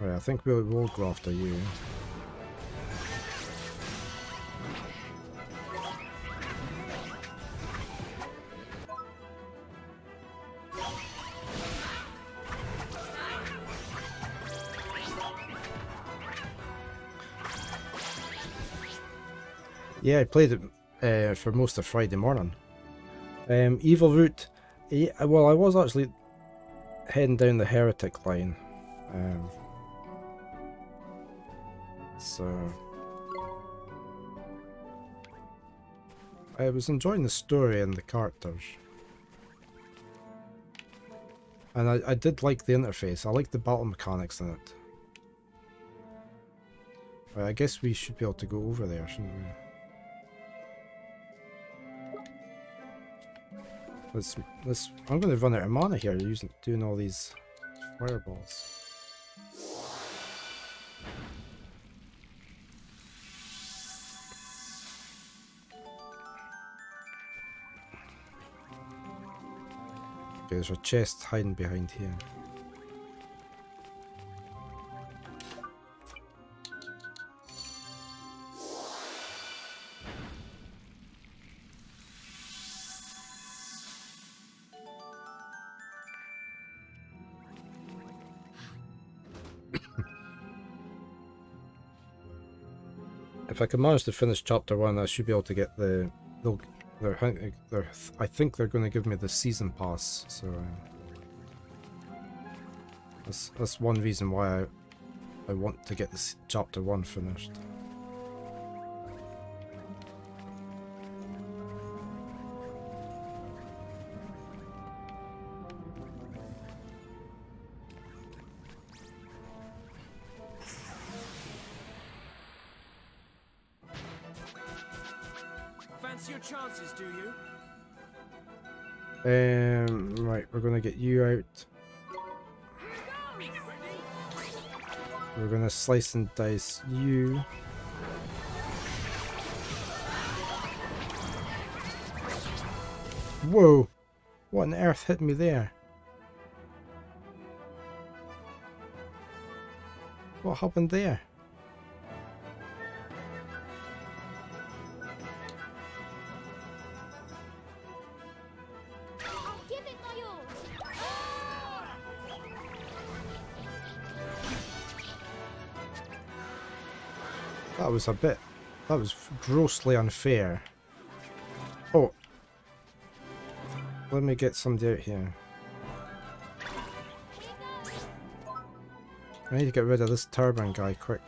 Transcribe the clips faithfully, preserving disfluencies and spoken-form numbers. Alright, I think we will go after you. Yeah, I played it uh, for most of Friday morning. Um, Evil Route, yeah, well, I was actually heading down the Heretic line. Um, so... I was enjoying the story and the characters. And I, I did like the interface, I liked the battle mechanics in it. Right, I guess we should be able to go over there, shouldn't we? Let's, let's, I'm going to run out of mana here using, doing all these fireballs. Okay, there's a chest hiding behind here. If I can manage to finish chapter one, I should be able to get the. They'll, they're, they're, I think they're going to give me the season pass, so uh, that's that's one reason why I, I want to get this chapter one finished. Um, right, we're gonna get you out. We're gonna slice and dice you. Whoa! What on earth hit me there? What happened there? That was a bit, that was grossly unfair. Oh, let me get somebody out here. I need to get rid of this turban guy quick.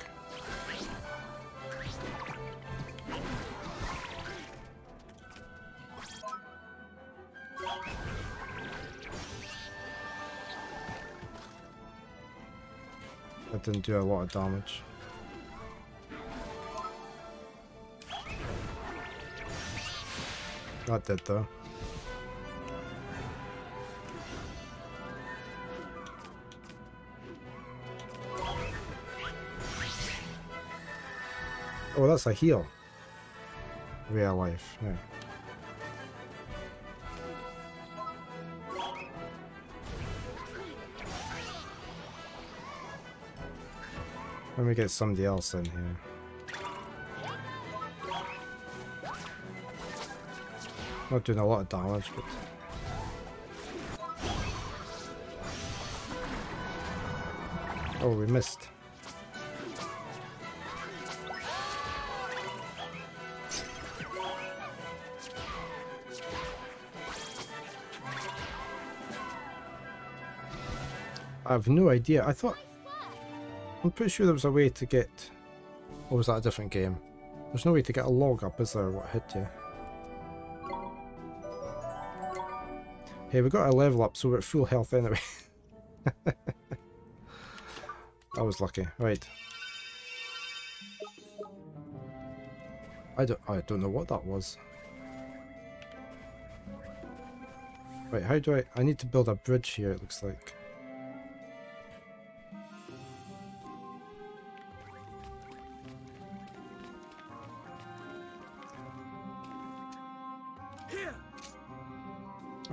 That didn't do a lot of damage. Not dead though. Oh, that's a heal. Real life, yeah. Let me get somebody else in here. Not doing a lot of damage, but oh, we missed. I have no idea. I thought, I'm pretty sure there was a way to get, or was that a different game? There's no way to get a log up, is there? What hit you? Hey, we got a level up, so we're at full health anyway. I was lucky. Right. I don't. I don't know what that was. Right. How do I? I need to build a bridge here. It looks like.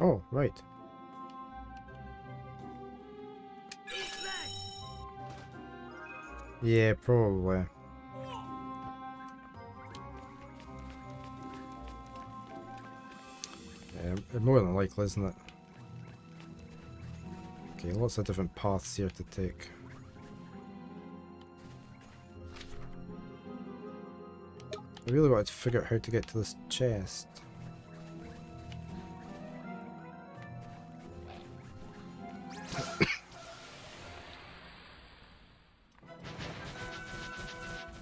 Oh, right. Yeah, probably. Yeah, more than likely, isn't it? Okay, lots of different paths here to take. I really wanted to figure out how to get to this chest.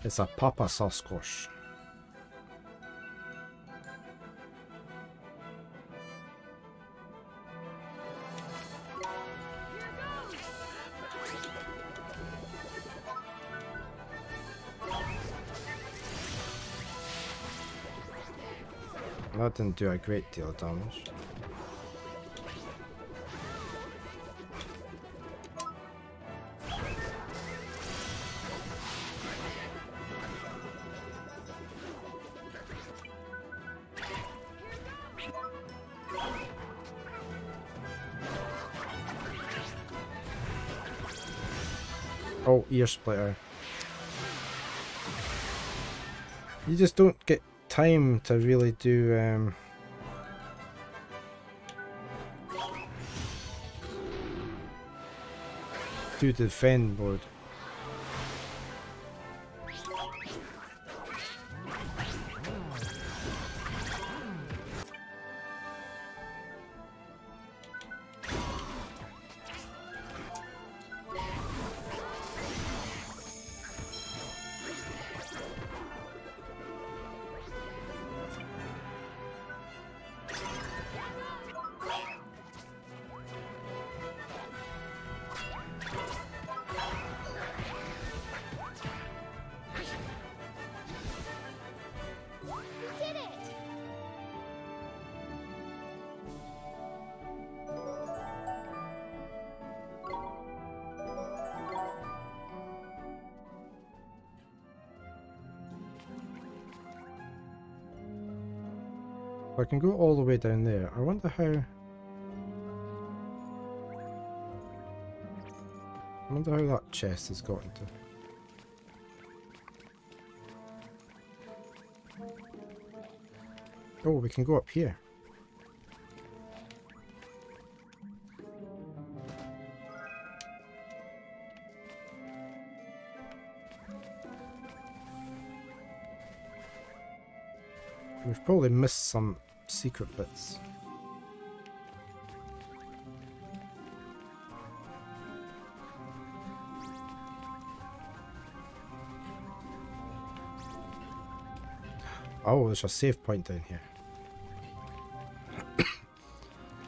It's a Papa Sasquatch. That didn't do a great deal of damage. Oh, ear splitter. You just don't get time to really do um do the defend board. I can go all the way down there. I wonder how... I wonder how that chest has gotten to. Oh, we can go up here. We've probably missed some secret bits. Oh, there's a save point down here.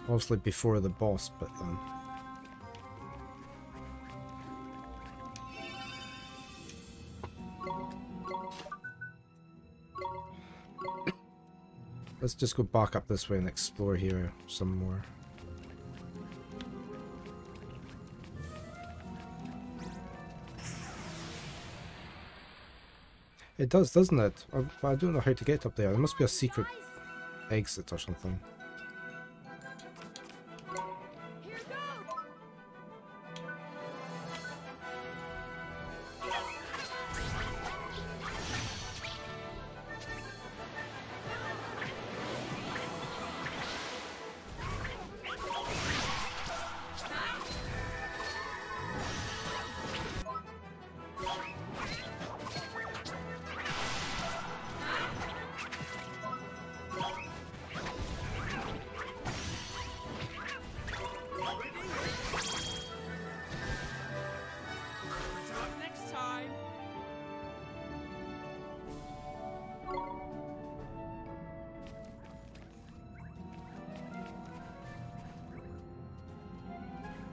Obviously before the boss, but then... Let's just go back up this way and explore here some more. It does, doesn't it? I, I don't know how to get up there. There must be a secret exit or something.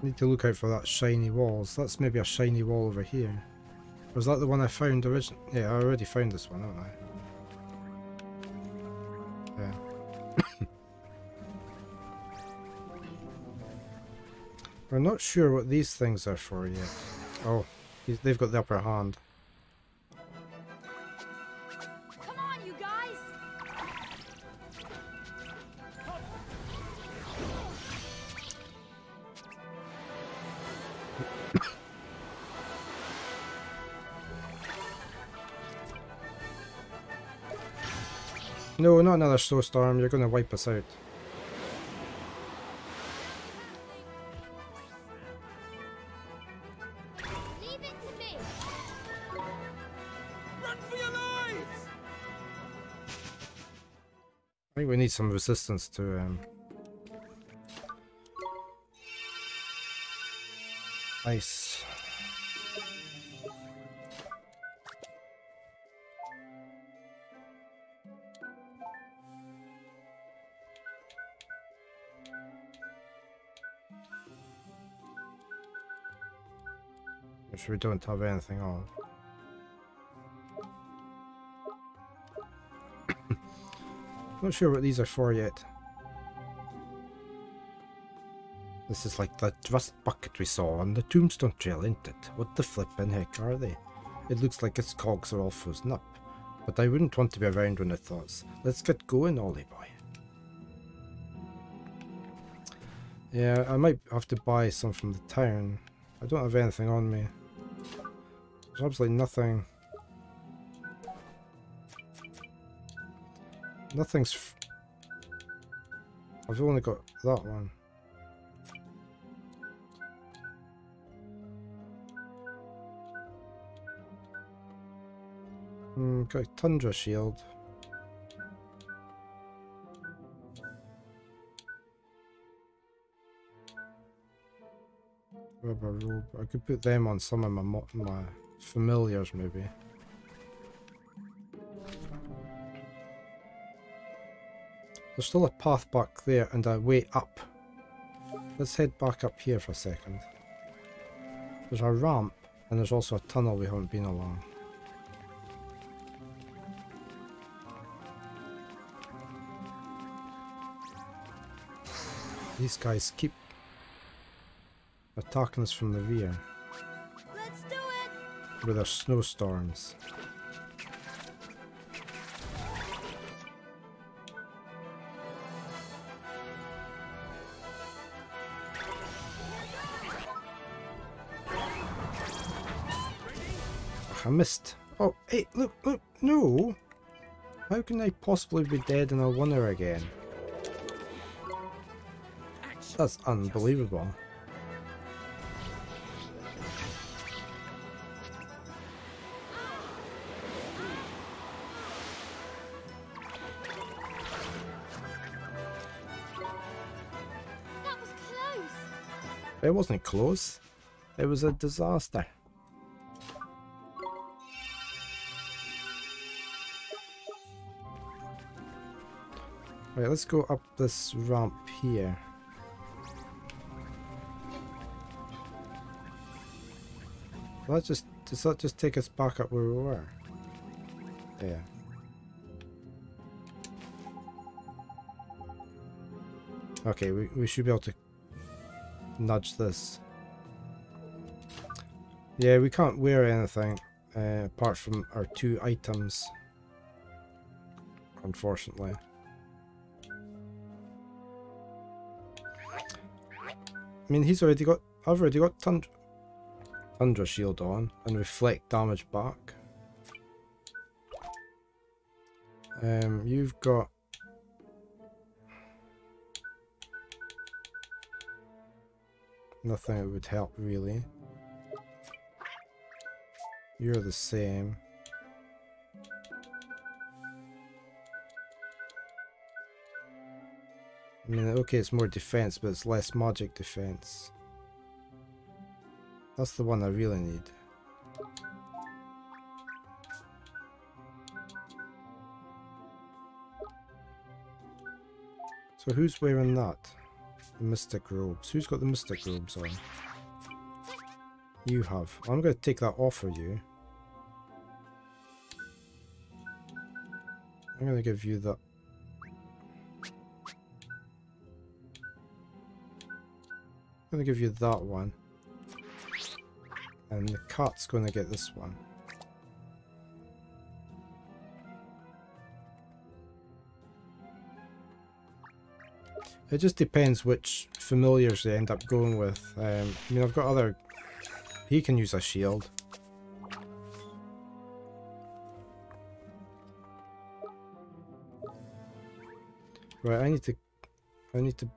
Need to look out for that shiny wall. So that's maybe a shiny wall over here. Was that the one I found originally? Yeah, I already found this one, haven't I? Yeah. We're not sure what these things are for yet. Oh, they've got the upper hand. No, not another snowstorm. You're going to wipe us out. Leave it to me. Run for your lives! I think we need some resistance to... Um... Nice. Which we don't have anything on. Not sure what these are for yet. This is like that rust bucket we saw on the tombstone trail, isn't it? What the flippin' heck are they? It looks like its cogs are all frozen up, but I wouldn't want to be around when it thaws. Let's get going, Ollie boy. Yeah, I might have to buy some from the town. I don't have anything on me. There's absolutely nothing. Nothing's... F I've only got that one. Mm, got a Tundra Shield. Rubber robe. I could put them on some of my, mo my familiars, maybe. There's still a path back there and a way up. Let's head back up here for a second. There's a ramp and there's also a tunnel we haven't been along. These guys keep attacking us from the rear. Let's do it! With our snowstorms. I missed. Oh, hey, look, look, no! How can I possibly be dead in a winner again? That's unbelievable. That was close. It wasn't close. It was a disaster. Right, let's go up this ramp here. That just does that just take us back up where we were? Yeah. Okay, we, we should be able to nudge this. Yeah, we can't wear anything uh, apart from our two items, unfortunately. I mean, he's already got. I've already got tundra. Tundra Shield on and reflect damage back. Um, you've got nothing that would help really. You're the same. I mean, okay, it's more defense, but it's less magic defense. That's the one I really need. So who's wearing that? The mystic robes. Who's got the mystic robes on? You have. I'm going to take that off for you. I'm going to give you that. I'm going to give you that one. And the cat's going to get this one. It just depends which familiars they end up going with. Um, I mean, I've got other... He can use a shield. Right, I need to... I need to...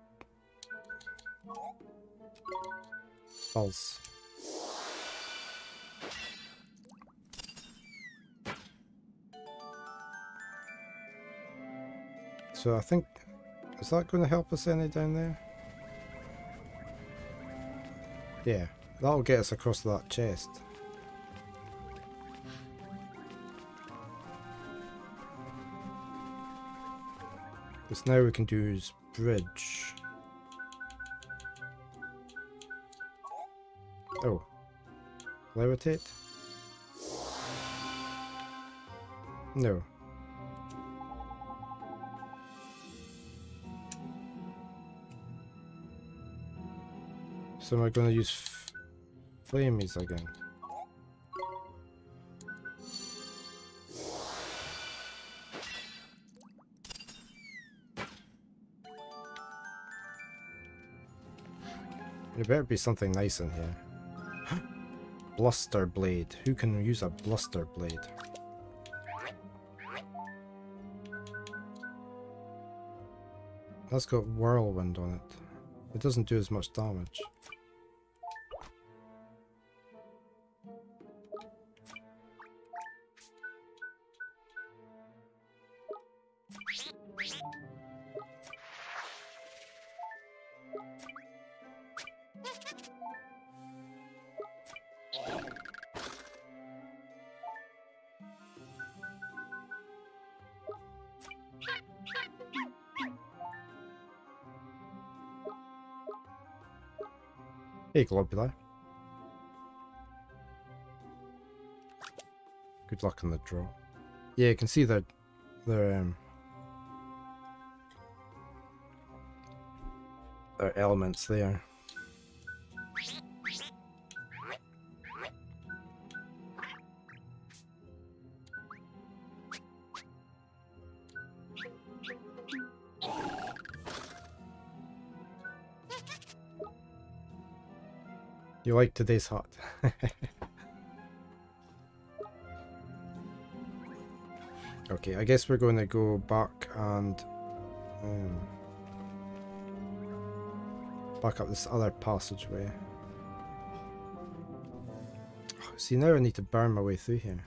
False. So I think... Is that going to help us any down there? Yeah, that'll get us across that chest. This now we can do is bridge. Oh. Levitate? No. So am I going to use f flamies again? There better be something nice in here. Bluster blade. Who can use a bluster blade? That's got whirlwind on it. It doesn't do as much damage. Hey, Globular. Good luck on the draw. Yeah, you can see that their um, their elements there. You like today's hot. Okay, I guess we're going to go back and um, back up this other passageway. Oh, see, now I need to burn my way through here.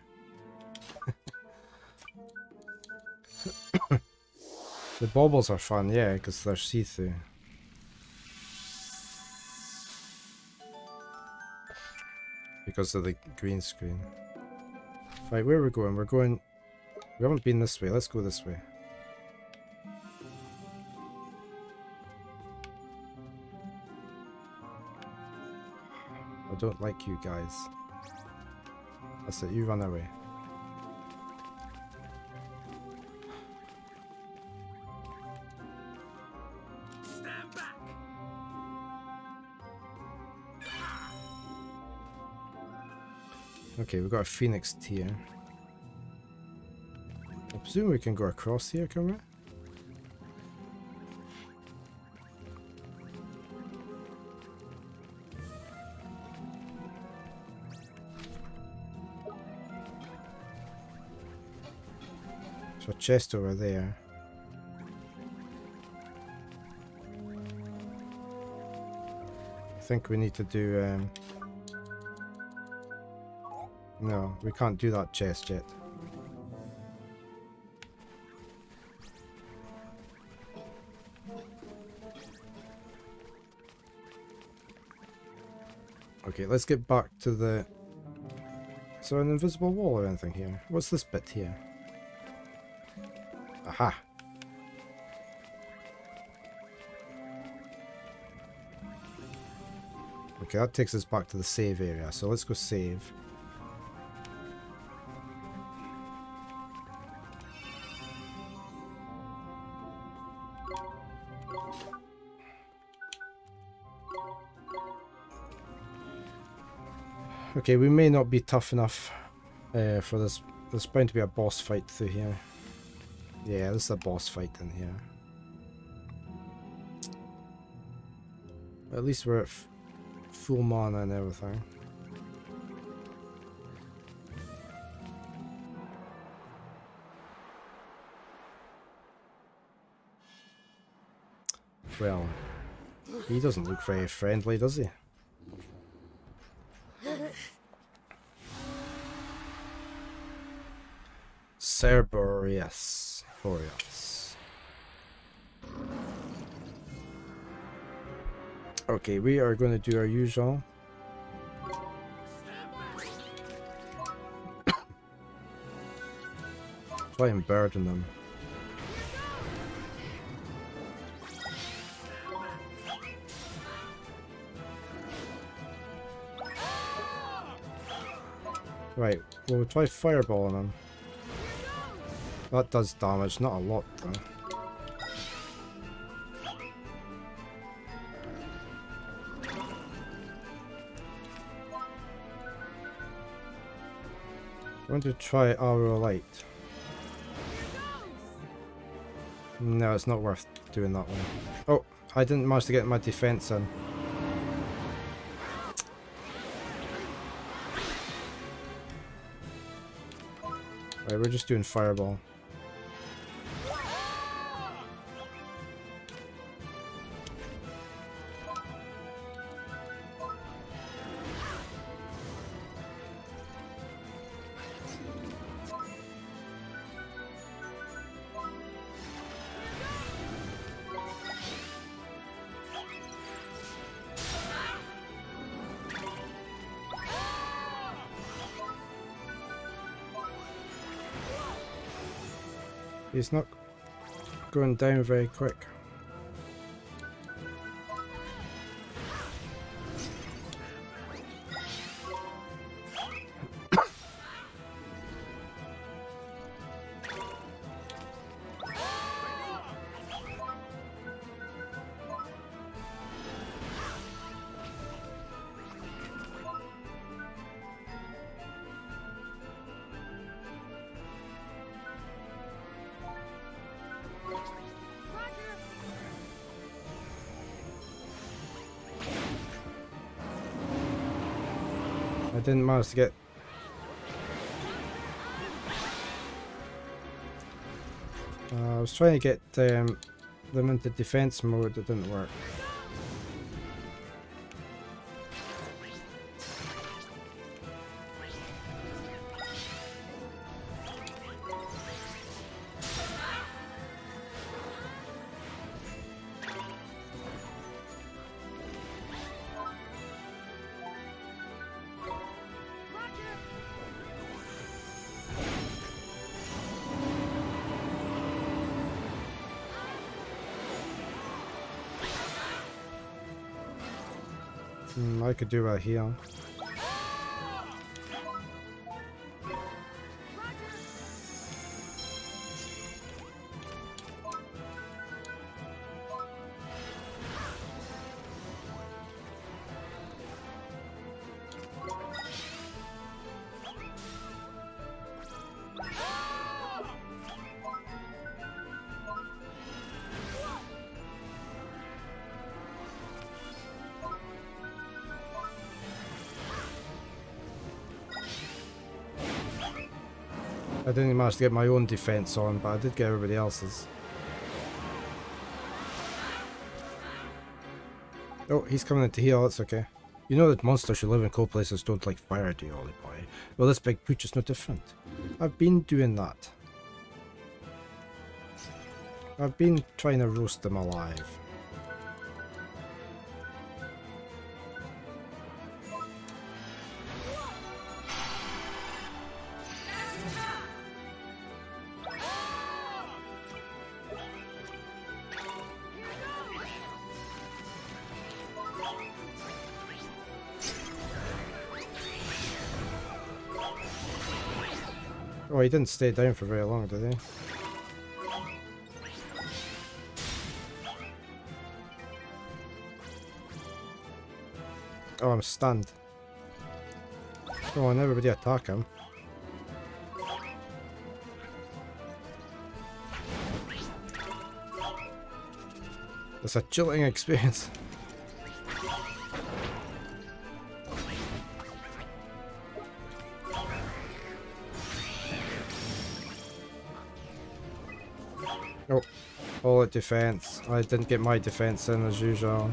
The baubles are fun, yeah, because they're see-through. Because of the green screen. Right, where are we going? We're going... We haven't been this way. Let's go this way. I don't like you guys. That's it. You run away. Okay, we've got a phoenix tier. I presume we can go across here, can we? There's a chest over there. I think we need to do... Um, No, we can't do that chest yet. Okay, let's get back to the... Is there an invisible wall or anything here? What's this bit here? Aha! Okay, that takes us back to the save area, so let's go save. Okay, we may not be tough enough uh, for this. There's bound to be a boss fight through here. Yeah, there's a boss fight in here. At least we're at f full mana and everything. Well, he doesn't look very friendly, does he? Cerberus Boreas. Okay, we are going to do our usual. Try and burden them. Right, well, we'll try fireballing them. That does damage, not a lot though. I'm going to try Arrow Light. No, it's not worth doing that one. Oh, I didn't manage to get my defense in. Right, we're just doing fireball. It's not going down very quick. Didn't manage to get uh, I was trying to get um, them into defense mode. It didn't work. Mm, I could do right here. I didn't manage to get my own defense on, but I did get everybody else's. Oh, he's coming in to heal, that's okay. You know that monsters who live in cold places don't like fire, do you, Ollie boy? Well, this big pooch is no different. I've been doing that. I've been trying to roast them alive. Oh, he didn't stay down for very long, did he? Oh, I'm stunned. Come on, everybody attack him. It's a chilling experience. All at defense. I didn't get my defense in as usual.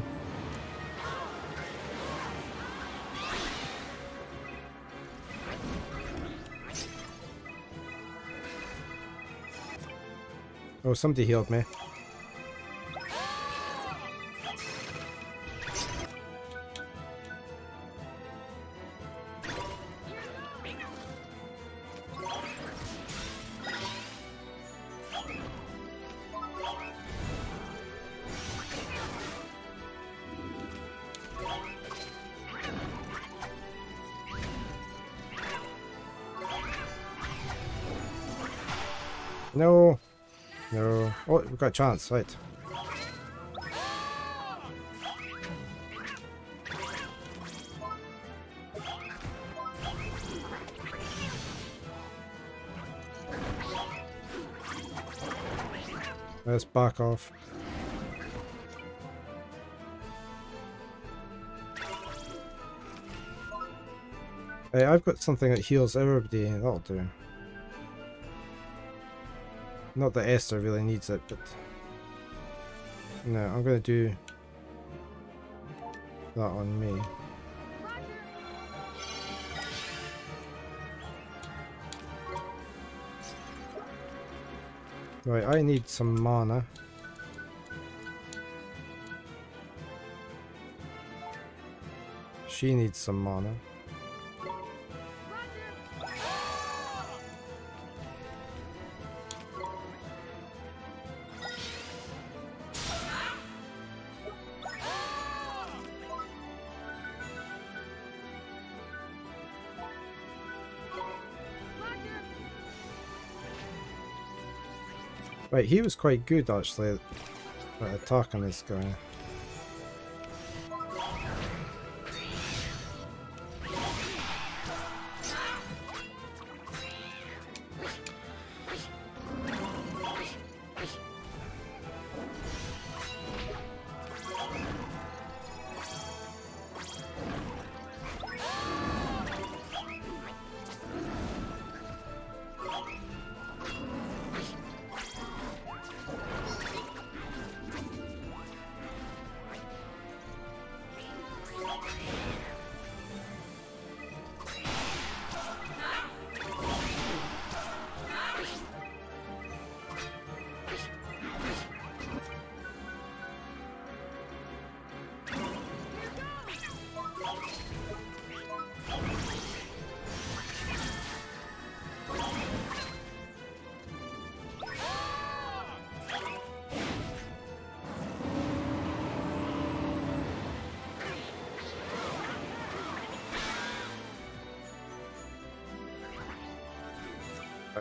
Oh, somebody healed me. No. No. Oh, we've got a chance, right. Let's back off. Hey, I've got something that heals everybody, that'll do. Not that Esther really needs it, but no, I'm gonna do that on me. Right, I need some mana. She needs some mana. Right, he was quite good actually at attacking this guy.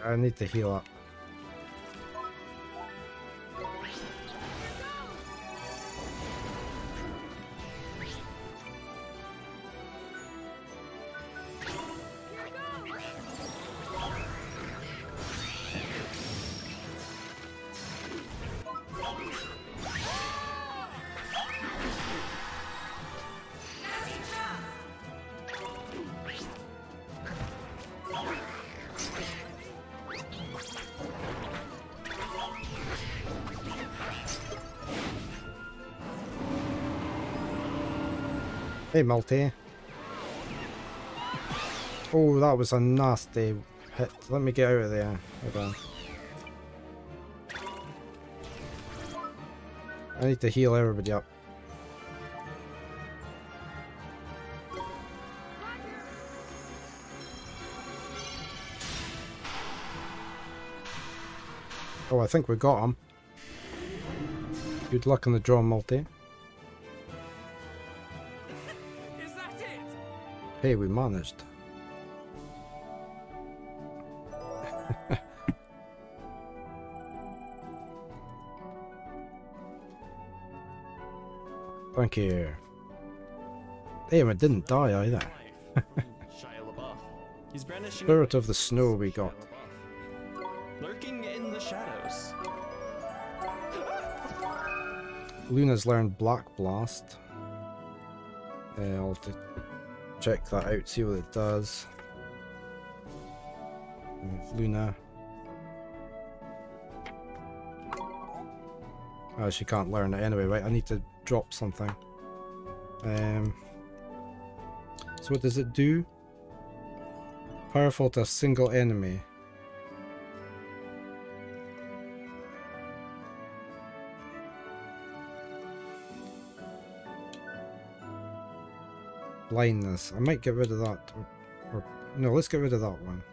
I need to heal up. Hey, multi. Oh, that was a nasty hit. Let me get out of there. Okay. I need to heal everybody up. Oh, I think we got him. Good luck on the draw, multi. Hey, we managed. Thank you. Damn, I didn't die either. Spirit of the snow we got. Lurking in the shadows. Luna's learned Black Blast. Uh, I'll have to check that out, see what it does. Luna. Oh, she can't learn it anyway, right? I need to drop something. Um, so what does it do? Powerful to a single enemy. Blindness. I might get rid of that. Or, or, no, let's get rid of that one.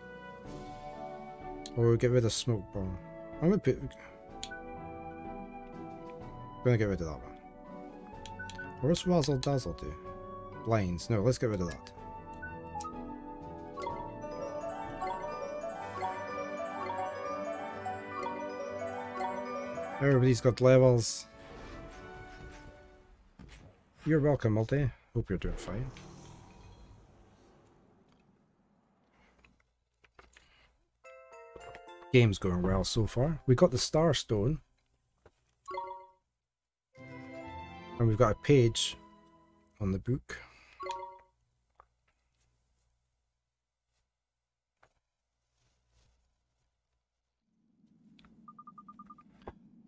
Or we'll get rid of smoke bomb. I'm gonna put. I'm gonna get rid of that one. Or what's Razzle Dazzle do? Blinds. No, let's get rid of that. Everybody's got levels. You're welcome, Multi. Hope you're doing fine. Game's going well so far. We got the Star Stone. And we've got a page on the book.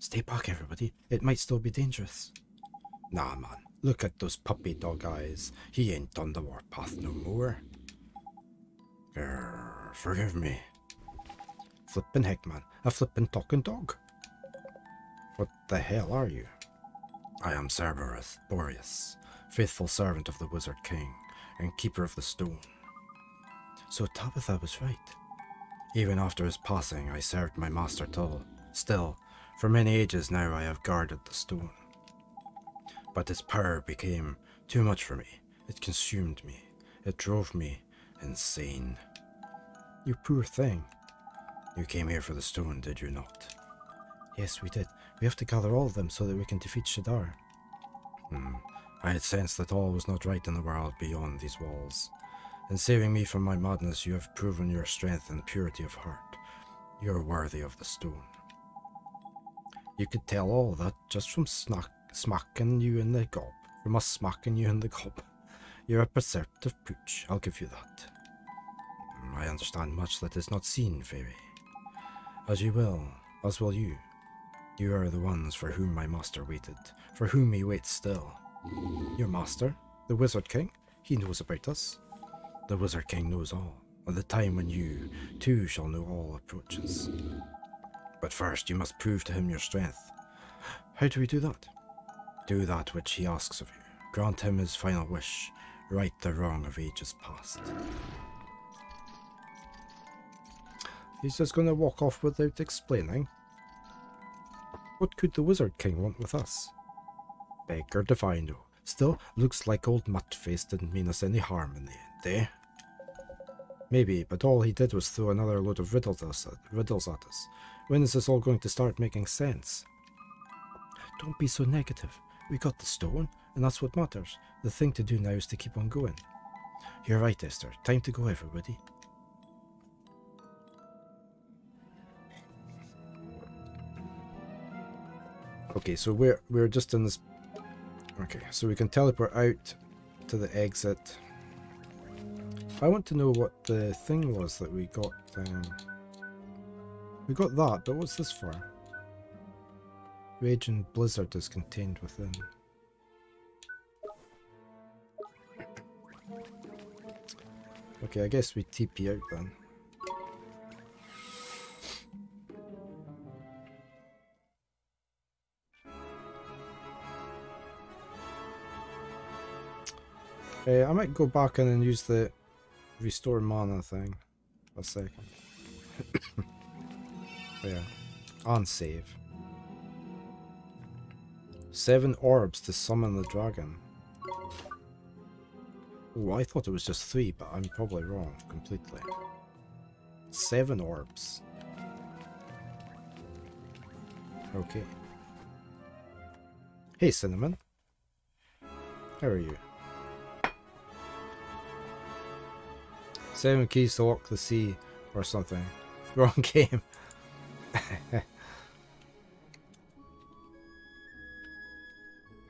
Stay back, everybody. It might still be dangerous. Nah, man. Look at those puppy dog eyes. He ain't on the warpath no more. Grr, forgive me. Flippin' heck, man. A flippin' talking dog. What the hell are you? I am Cerberus Boreas, faithful servant of the Wizard King and keeper of the stone. So Tabitha was right. Even after his passing, I served my master till. Still, for many ages now I have guarded the stone. But its power became too much for me. It consumed me. It drove me insane. You poor thing. You came here for the stone, did you not? Yes, we did. We have to gather all of them so that we can defeat Shadar. Hmm. I had sensed that all was not right in the world beyond these walls. In saving me from my madness, you have proven your strength and purity of heart. You are worthy of the stone. You could tell all that just from snack smacking you in the gob. From us smacking you in the gob. You're a perceptive pooch, I'll give you that. I understand much that is not seen, fairy. As you will, as will you. You are the ones for whom my master waited, for whom he waits still. Your master, the Wizard King, he knows about us. The Wizard King knows all, and the time when you, too, shall know all approaches. But first you must prove to him your strength. How do we do that? Do that which he asks of you. Grant him his final wish. Right the wrong of ages past. He's just going to walk off without explaining. What could the Wizard King want with us? Beggar if I know. Still, looks like old Muttface didn't mean us any harm in the end, eh? Maybe, but all he did was throw another load of riddles at us. When is this all going to start making sense? Don't be so negative. We got the stone, and that's what matters. The thing to do now is to keep on going. You're right, Esther. Time to go, everybody. Okay, so we're we're just in this. Okay, so we can teleport out to the exit. I want to know what the thing was that we got. Um, we got that, but what's this for? Raging Blizzard is contained within. Okay, I guess we T P out then. Uh, I might go back in and use the restore mana thing. A second. Yeah. On save. Seven orbs to summon the dragon. Oh, I thought it was just three, but I'm probably wrong completely. Seven orbs. Okay. Hey, Cinnamon. How are you? Seven keys to lock the sea, or something. Wrong game.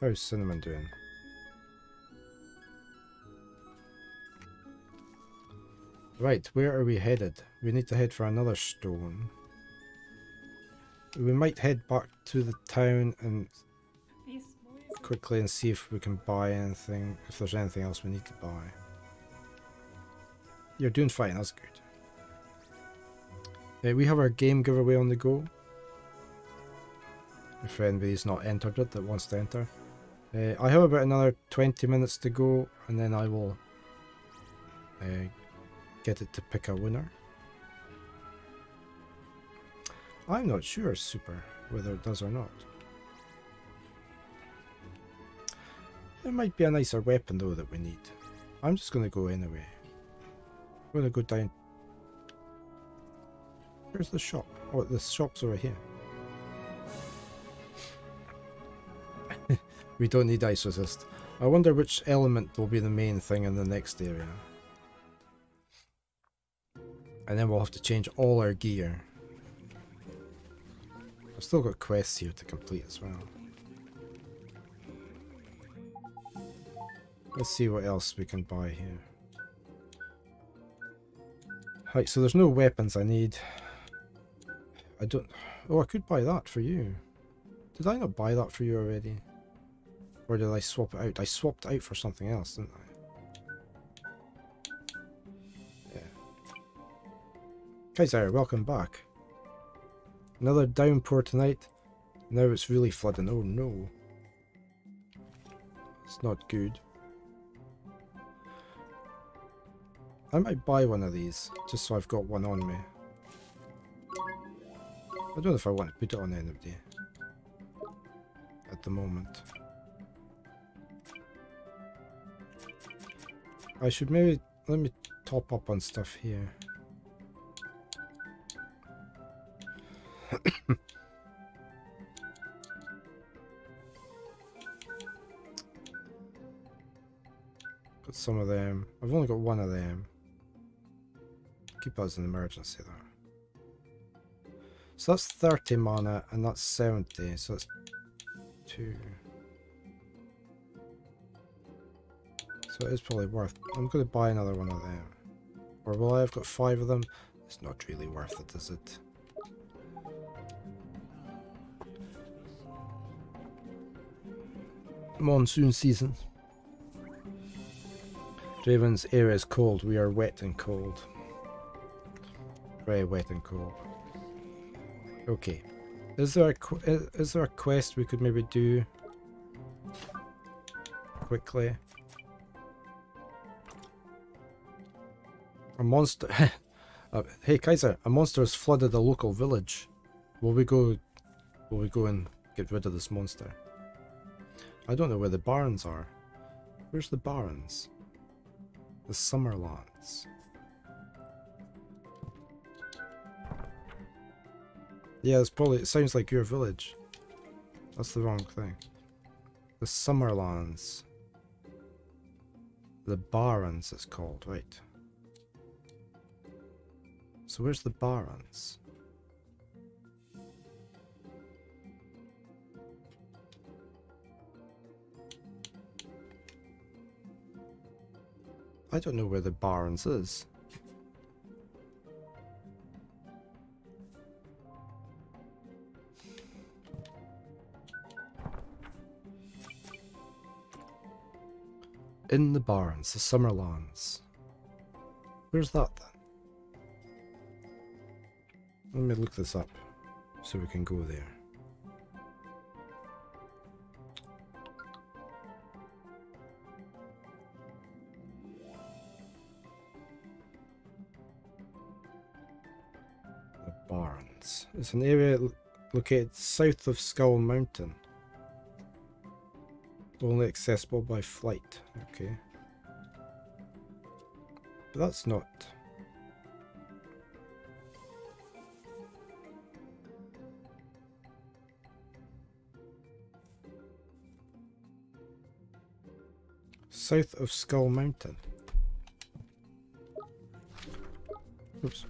How's Cinnamon doing? Right, where are we headed? We need to head for another stone. we might head back to the town and quickly and see if we can buy anything, if there's anything else we need to buy. You're doing fine, that's good. Uh, we have our game giveaway on the go. If anybody's not entered it that wants to enter. Uh, I have about another twenty minutes to go and then I will uh, get it to pick a winner. I'm not sure, Super, whether it does or not. It might be a nicer weapon though that we need. I'm just going to go anyway. I'm going to go down. Where's the shop? Oh, the shop's over here. We don't need ice resist. I wonder which element will be the main thing in the next area. And then we'll have to change all our gear. I've still got quests here to complete as well. Let's see what else we can buy here. Right, so there's no weapons I need. I don't... Oh, I could buy that for you. Did I not buy that for you already? Or did I swap it out? I swapped it out for something else, didn't I? Yeah. Kaiser, welcome back. Another downpour tonight. Now it's really flooding. Oh no. It's not good. I might buy one of these, just so I've got one on me. I don't know if I want to put it on anybody at the moment. I should maybe, let me top up on stuff here. Got some of them. I've only got one of them. Keep that as an emergency though. So that's thirty mana and that's seventy, so that's two. So it is probably worth... I'm going to buy another one of them. Or will I? I've got five of them. It's not really worth it, is it? Monsoon season. Draven's air is cold. We are wet and cold. Very wet and cold. Okay. Is there a, qu is there a quest we could maybe do quickly? A monster... uh, hey Kaiser, a monster has flooded a local village. Will we go... Will we go and get rid of this monster? I don't know where the Barrens are. Where's the Barrens? The Summerlands. Yeah, it's probably... It sounds like your village. That's the wrong thing. The Summerlands. The Barrens it's called, right. So where's the Barrens? I don't know where the Barrens is. In the Barrens, the Summerlands. Where's that then? Let me look this up so we can go there. The Barrens. It's an area located south of Skull Mountain. Only accessible by flight. Okay. But that's not... South of Skull Mountain. Oops.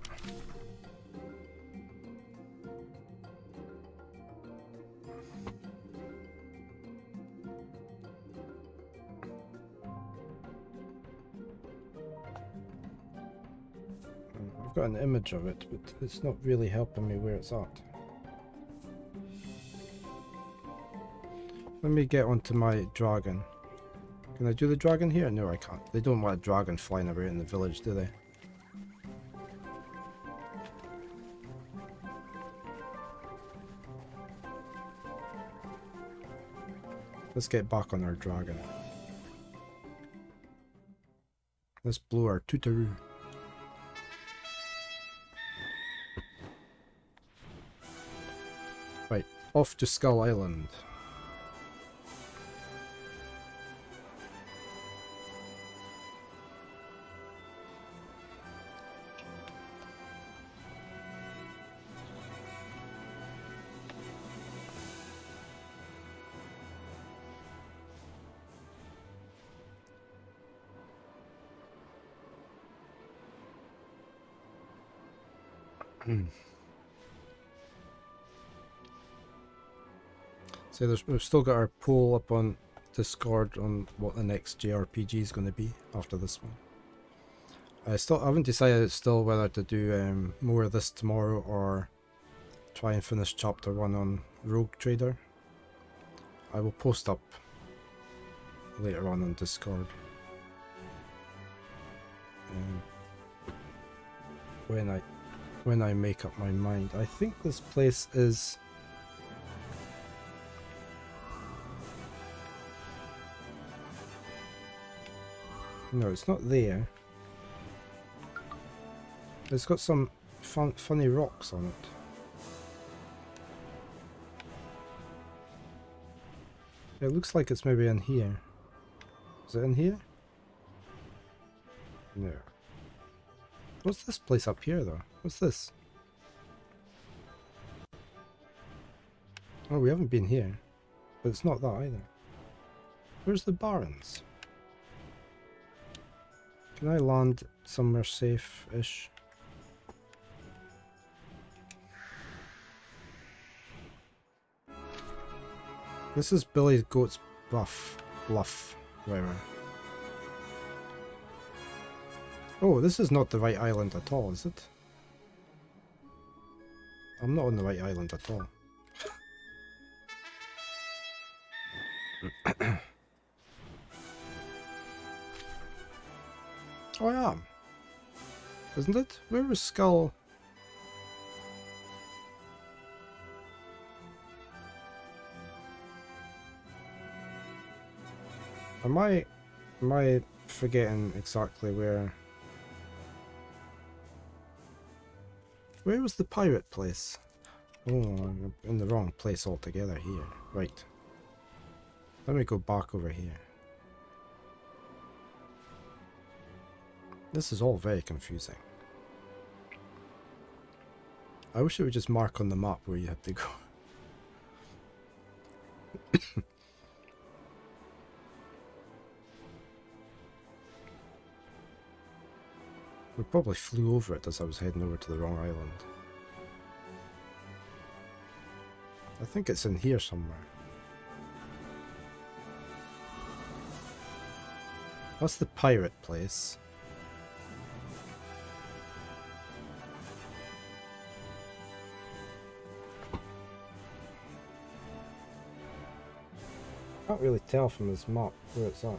I've got an image of it, but it's not really helping me where it's at. Let me get onto my dragon. Can I do the dragon here? No, I can't. They don't want a dragon flying about in the village, do they? Let's get back on our dragon. Let's blow our tootaroo. Right, off to Skull Island. So there's, we've still got our poll up on Discord on what the next J R P G is going to be after this one. I still haven't decided still whether to do um, more of this tomorrow or try and finish chapter one on Rogue Trader. I will post up later on on Discord um, when I when I make up my mind. I think this place is. No, it's not there. It's got some fun, funny rocks on it. It looks like it's maybe in here. Is it in here? No. What's this place up here though? What's this? Oh, we haven't been here. But it's not that either. Where's the Barrens? Can I land somewhere safe-ish? This is Billy Goat's Bluff. Bluff. Right, right. Oh, this is not the right island at all, is it? I'm not on the right island at all. Oh, I am. Isn't it? Where was Skull? Am I... Am I forgetting exactly where... Where was the pirate place? Oh, I'm in the wrong place altogether here. Right. Let me go back over here. This is all very confusing. I wish it would just mark on the map where you have to go. We probably flew over it as I was heading over to the wrong island. I think it's in here somewhere. That's the pirate place. I can't really tell from this map where it's at.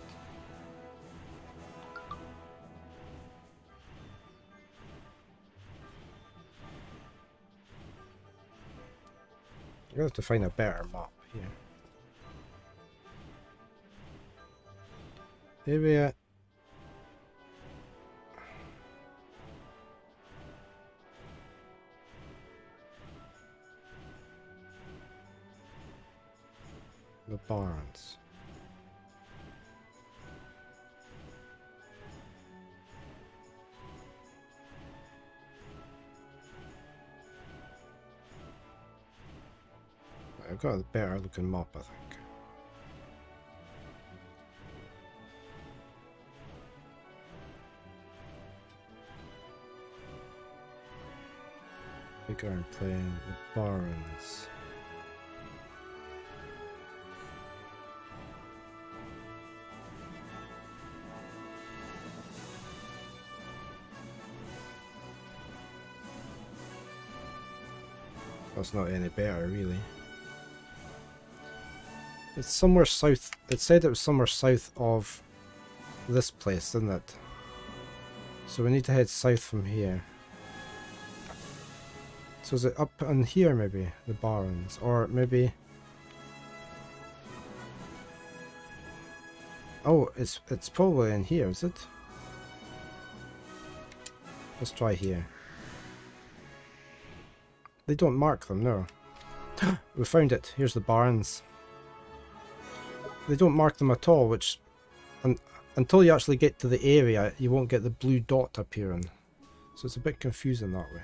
You're gonna have to find a better map here. Area. The Barrens. I've got a better looking map, I think. I think I'm playing the Barrens. That's not any better, really. It's somewhere south. It said it was somewhere south of this place, didn't it? So we need to head south from here. So is it up in here maybe? The Barrens? Or maybe... Oh, it's, it's probably in here, is it? Let's try here. They don't mark them, no. We found it. Here's the Barrens. They don't mark them at all, which... And until you actually get to the area, you won't get the blue dot appearing. So it's a bit confusing that way.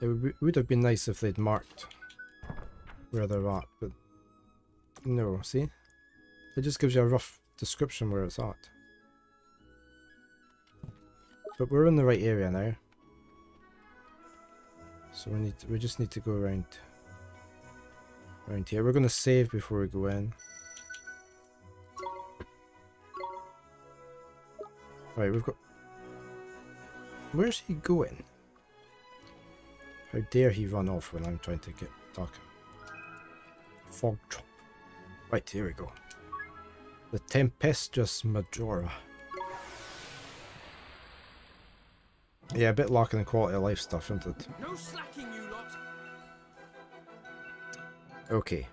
It would have been nice if they'd marked where they're at, but no, see? It just gives you a rough description where it's at. But we're in the right area now. So we need to, we just need to go around, around here. We're going to save before we go in. Right, we've got... Where's he going? How dare he run off when I'm trying to get dark. Fog Trop. Right, here we go. The Tempestuous Majora. Yeah, a bit lacking in quality of life stuff, isn't it? No slacking, you lot. Okay.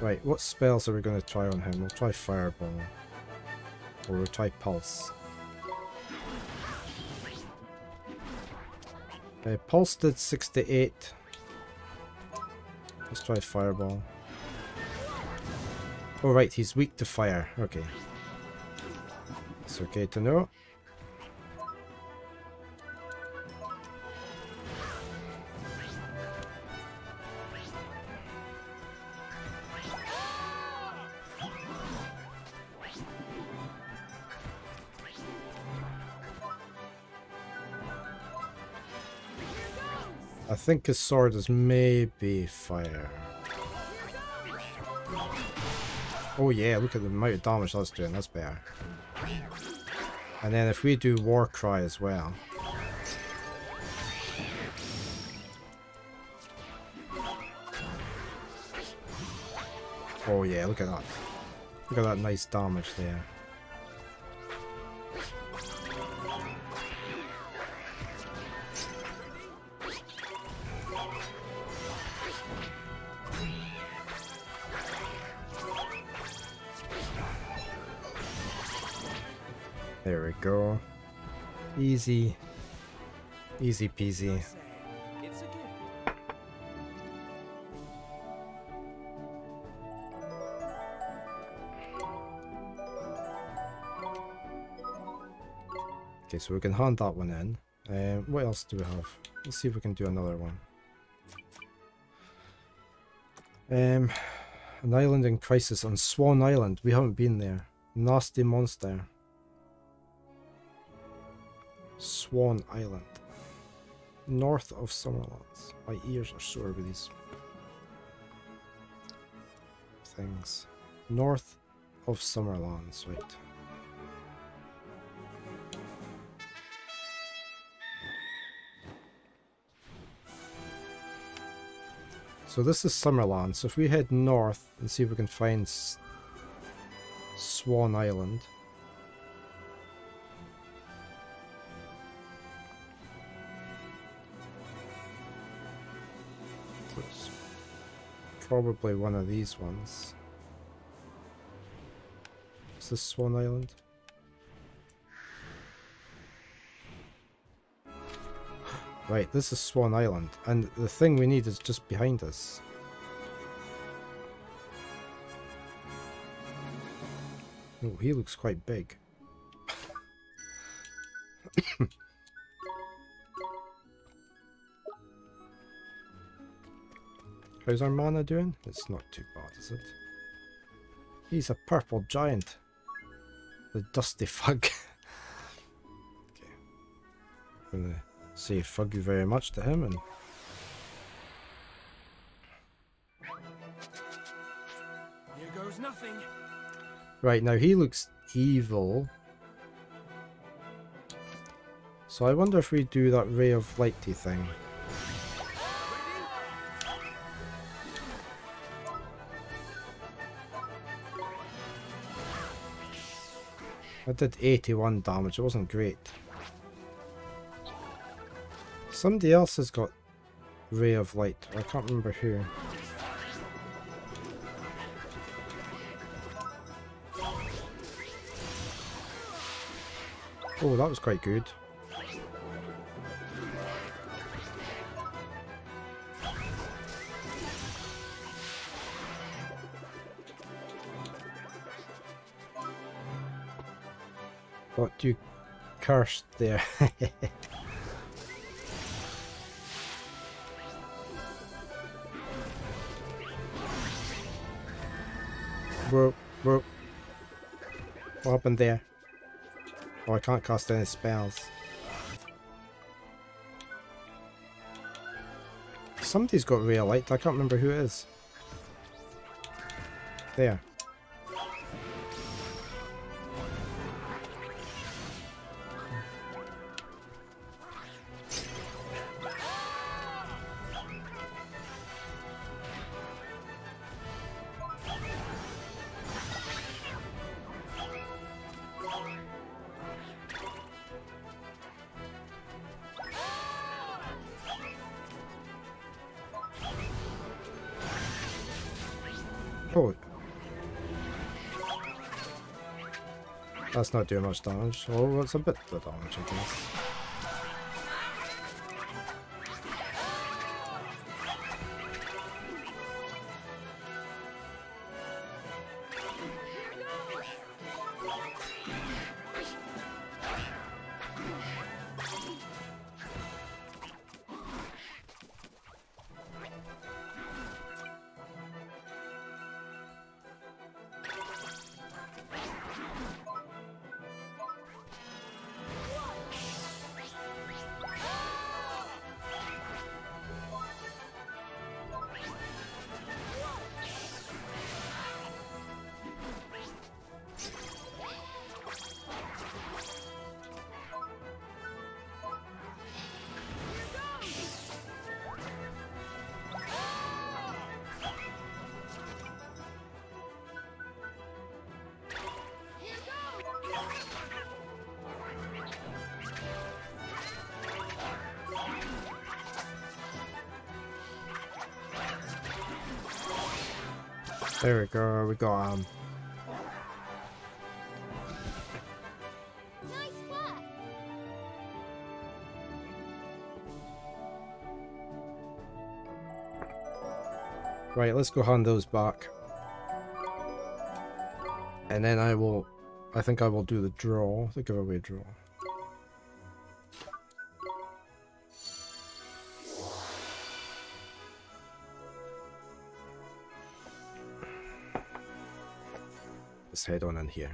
Right, what spells are we going to try on him? We'll try Fireball. Or we'll try Pulse. Uh, Pulse did sixty-eight. Let's try Fireball. Oh right, he's weak to fire. Okay. It's okay to know. I think his sword is maybe fire. Oh yeah, look at the amount of damage that's doing, that's better. And then if we do War Cry as well. Oh yeah, look at that. Look at that nice damage there. There we go. Easy. Easy peasy. Okay, so we can hand that one in. Um, what else do we have? Let's see if we can do another one. Um, an island in crisis on Swan Island. We haven't been there. Nasty monster. Swan Island, north of Summerlands. My ears are sore with these things. North of Summerlands, wait. So this is Summerlands. So if we head north and see if we can find S Swan Island. Probably one of these ones. Is this Swan Island? Right, this is Swan Island, and the thing we need is just behind us. Oh, he looks quite big. How's our mana doing? It's not too bad, is it? He's a purple giant. The dusty fug. Okay. I'm gonna say fug you very much to him and... Here goes nothing. Right, now he looks evil. So I wonder if we do that ray of lighty thing. I did eighty-one damage, it wasn't great. Somebody else has got ray of light, I can't remember who. Oh, that was quite good. Got you cursed there. Whoa, whoa. What happened there? Oh, I can't cast any spells. Somebody's got ray of light, I can't remember who it is. There. That's not doing much damage. Oh, it's a bit of damage, I guess. There we go, we got him. Nice work. Right, let's go hand those back. And then I will, I think I will do the draw, the giveaway draw. Head on in here.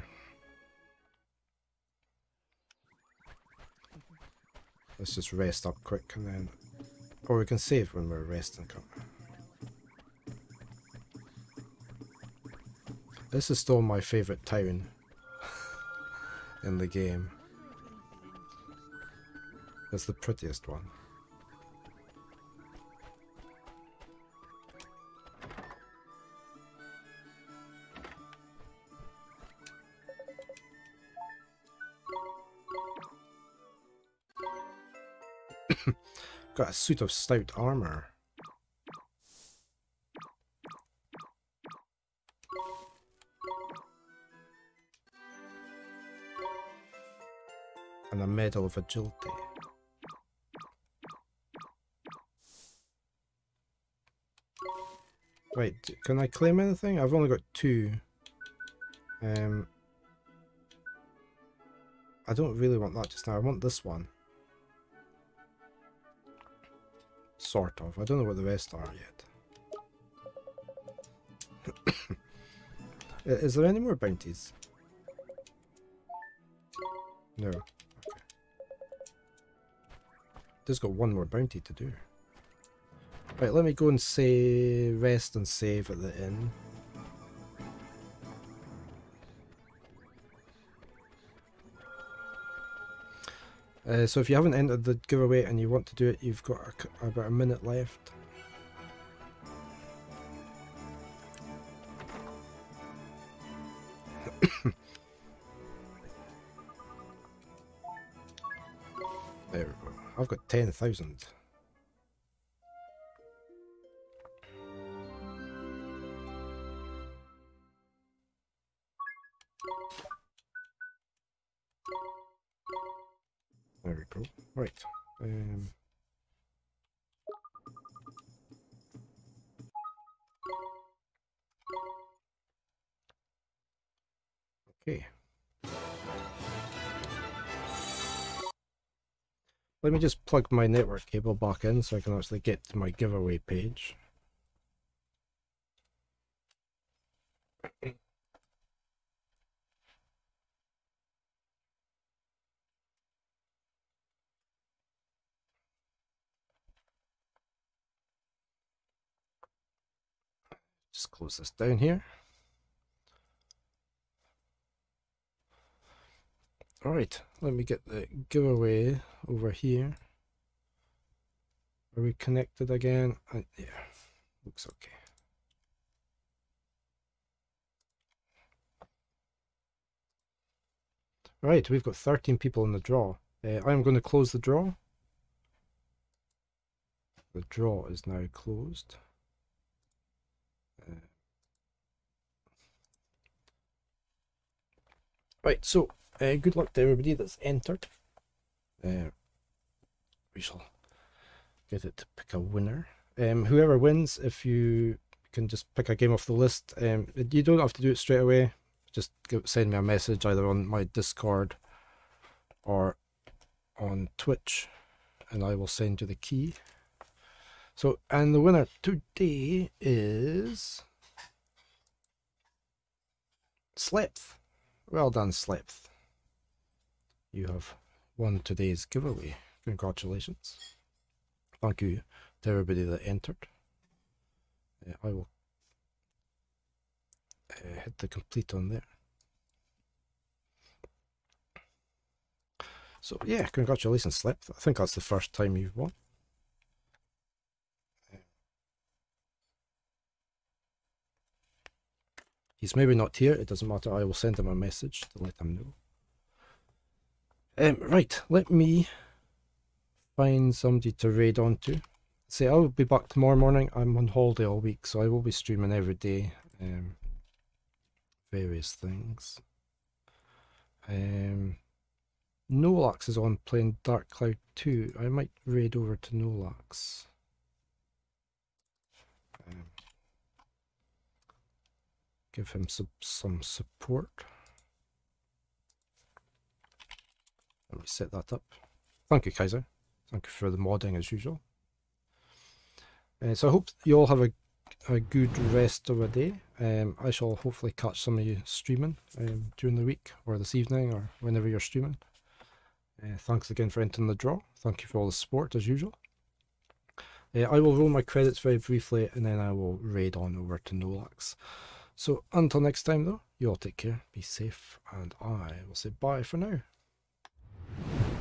Let's just rest up quick and then, or we can save when we're resting. This is still my favourite town in the game. It's the prettiest one. Got a suit of stout armor. And a medal of agility. Right, can I claim anything? I've only got two. Um, I don't really want that just now, I want this one. Sort of. I don't know what the rest are yet. Is there any more bounties? No. Okay. Just got one more bounty to do. Right, let me go and say rest and save at the inn. Uh, so if you haven't entered the giveaway and you want to do it, you've got a, about a minute left. There we go. I've got ten thousand. There we go. Right. Um. Okay. Let me just plug my network cable back in so I can actually get to my giveaway page. Just close this down here. Alright, let me get the giveaway over here. Are we connected again? Uh, yeah, looks okay. Right, we've got thirteen people in the draw. Uh, I'm going to close the draw. The draw is now closed. Uh, right, so Uh, good luck to everybody that's entered. Uh, we shall get it to pick a winner. Um, whoever wins, if you can just pick a game off the list. Um, you don't have to do it straight away. Just give, send me a message either on my Discord or on Twitch, and I will send you the key. So, and the winner today is Slepth. Well done, Slepth. You have won today's giveaway. Congratulations. Thank you to everybody that entered. Uh, I will uh, hit the complete on there. So yeah, congratulations, Slepth. I think that's the first time you've won. He's maybe not here, it doesn't matter. I will send him a message to let him know. Um, right, let me find somebody to raid onto. Say, I'll be back tomorrow morning. I'm on holiday all week, so I will be streaming every day. Um, various things. Um, Nolax is on playing Dark Cloud two. I might raid over to Nolax. Um, give him some, some support. Let me set that up. Thank you, Kaiser. Thank you for the modding as usual. Uh, so I hope you all have a, a good rest of a day. Um, I shall hopefully catch some of you streaming um, during the week or this evening or whenever you're streaming. Uh, thanks again for entering the draw. Thank you for all the support as usual. Uh, I will roll my credits very briefly and then I will raid on over to Nolax. So until next time though, you all take care, be safe, and I will say bye for now.